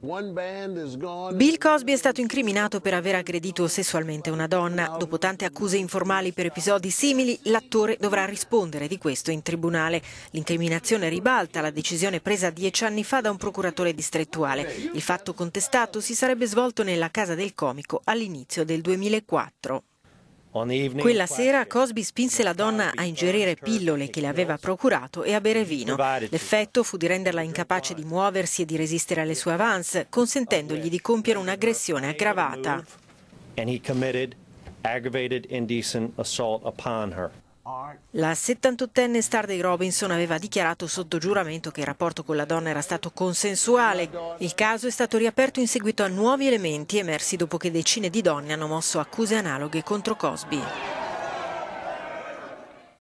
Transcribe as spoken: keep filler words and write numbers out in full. Bill Cosby è stato incriminato per aver aggredito sessualmente una donna. Dopo tante accuse informali per episodi simili, l'attore dovrà rispondere di questo in tribunale. L'incriminazione ribalta la decisione presa dieci anni fa da un procuratore distrettuale. Il fatto contestato si sarebbe svolto nella casa del comico all'inizio del duemilaquattro. Quella sera Cosby spinse la donna a ingerire pillole che le aveva procurato e a bere vino. L'effetto fu di renderla incapace di muoversi e di resistere alle sue avance, consentendogli di compiere un'aggressione aggravata. La settantottenne star dei Robinson aveva dichiarato sotto giuramento che il rapporto con la donna era stato consensuale. Il caso è stato riaperto in seguito a nuovi elementi emersi dopo che decine di donne hanno mosso accuse analoghe contro Cosby.